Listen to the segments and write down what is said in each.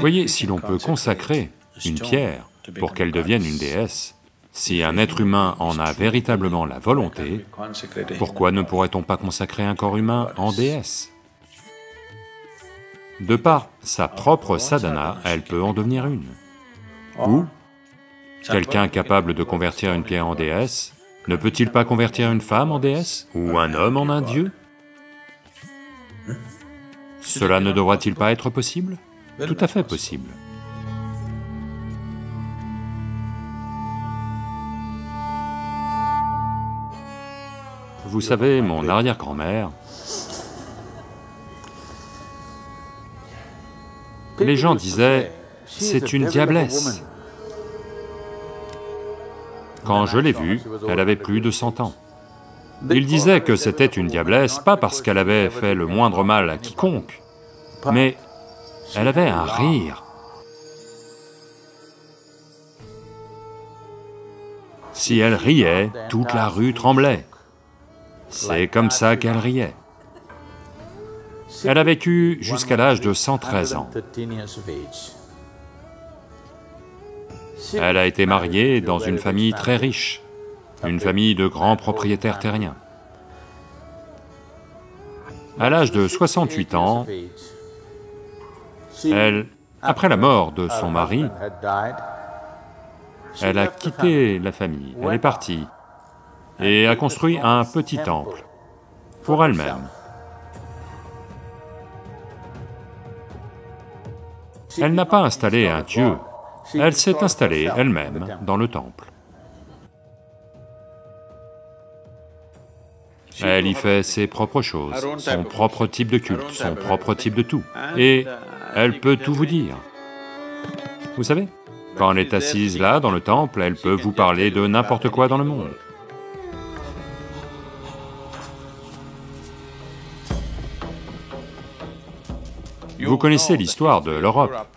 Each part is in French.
Voyez, si l'on peut consacrer une pierre pour qu'elle devienne une déesse, si un être humain en a véritablement la volonté, pourquoi ne pourrait-on pas consacrer un corps humain en déesse? De par sa propre sadhana, elle peut en devenir une. Ou, quelqu'un capable de convertir une pierre en déesse, ne peut-il pas convertir une femme en déesse, ou un homme en un dieu? Cela ne devra-t-il pas être possible? Tout à fait possible. Vous savez, mon arrière-grand-mère... Les gens disaient, « C'est une diablesse ». Quand je l'ai vue, elle avait plus de 100 ans. Ils disaient que c'était une diablesse, pas parce qu'elle avait fait le moindre mal à quiconque, mais elle avait un rire. Si elle riait, toute la rue tremblait. C'est comme ça qu'elle riait. Elle a vécu jusqu'à l'âge de 113 ans. Elle a été mariée dans une famille très riche, une famille de grands propriétaires terriens. À l'âge de 68 ans, elle, après la mort de son mari, elle a quitté la famille, elle est partie et a construit un petit temple pour elle-même. Elle n'a pas installé un dieu, elle s'est installée elle-même dans le temple. Elle y fait ses propres choses, son propre type de culte, son propre type de tout, et elle peut tout vous dire. Vous savez, quand elle est assise là dans le temple, elle peut vous parler de n'importe quoi dans le monde. Vous connaissez l'histoire de l'Europe,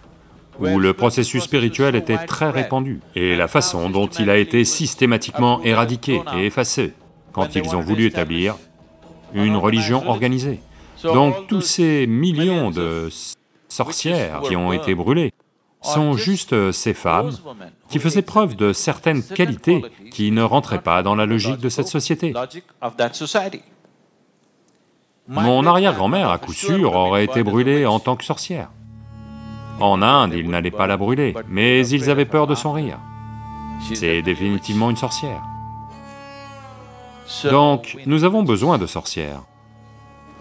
où le processus spirituel était très répandu, et la façon dont il a été systématiquement éradiqué et effacé quand ils ont voulu établir une religion organisée. Donc tous ces millions de sorcières qui ont été brûlées sont juste ces femmes qui faisaient preuve de certaines qualités qui ne rentraient pas dans la logique de cette société. Mon arrière-grand-mère, à coup sûr, aurait été brûlée en tant que sorcière. En Inde, ils n'allaient pas la brûler, mais ils avaient peur de son rire. C'est définitivement une sorcière. Donc, nous avons besoin de sorcières.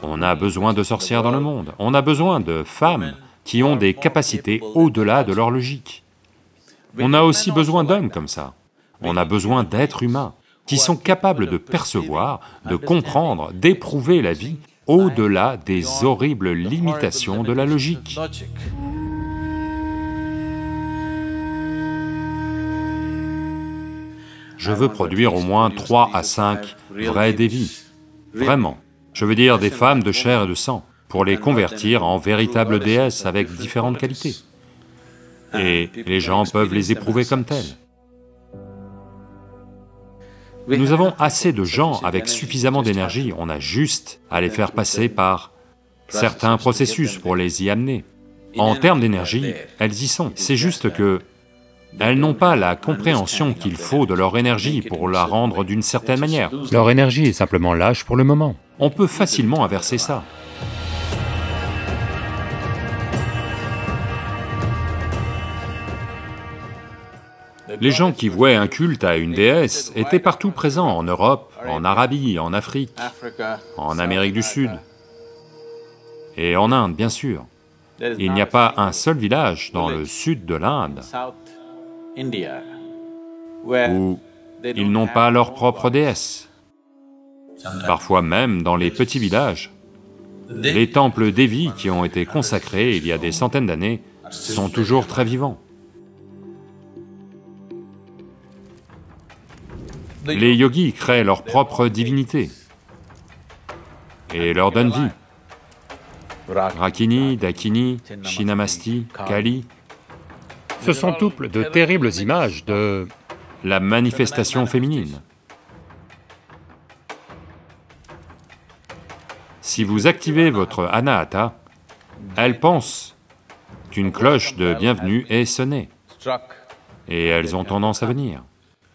On a besoin de sorcières dans le monde, on a besoin de femmes qui ont des capacités au-delà de leur logique. On a aussi besoin d'hommes comme ça, on a besoin d'êtres humains qui sont capables de percevoir, de comprendre, d'éprouver la vie au-delà des horribles limitations de la logique. Je veux produire au moins 3 à 5 vraies dévies, vraiment. Je veux dire des femmes de chair et de sang, pour les convertir en véritables déesses avec différentes qualités. Et les gens peuvent les éprouver comme telles. Nous avons assez de gens avec suffisamment d'énergie, on a juste à les faire passer par certains processus pour les y amener. En termes d'énergie, elles y sont, c'est juste que elles n'ont pas la compréhension qu'il faut de leur énergie pour la rendre d'une certaine manière. Leur énergie est simplement lâche pour le moment. On peut facilement inverser ça. Les gens qui vouaient un culte à une déesse étaient partout présents, en Europe, en Arabie, en Afrique, en Amérique du Sud, et en Inde, bien sûr. Il n'y a pas un seul village dans le sud de l'Inde où ils n'ont pas leur propre déesse. Parfois même dans les petits villages, les temples dévies qui ont été consacrés il y a des centaines d'années sont toujours très vivants. Les yogis créent leur propre divinité et leur donnent vie. Rakhini, Dakini, Shinamasti, Kali... Ce sont toutes de terribles images de la manifestation féminine. Si vous activez votre anahata, elle pense qu'une cloche de bienvenue est sonnée, et elles ont tendance à venir.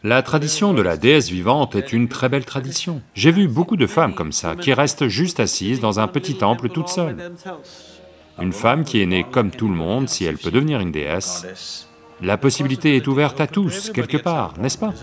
La tradition de la déesse vivante est une très belle tradition. J'ai vu beaucoup de femmes comme ça, qui restent juste assises dans un petit temple toute seule. Une femme qui est née comme tout le monde, si elle peut devenir une déesse, la possibilité est ouverte à tous, quelque part, n'est-ce pas?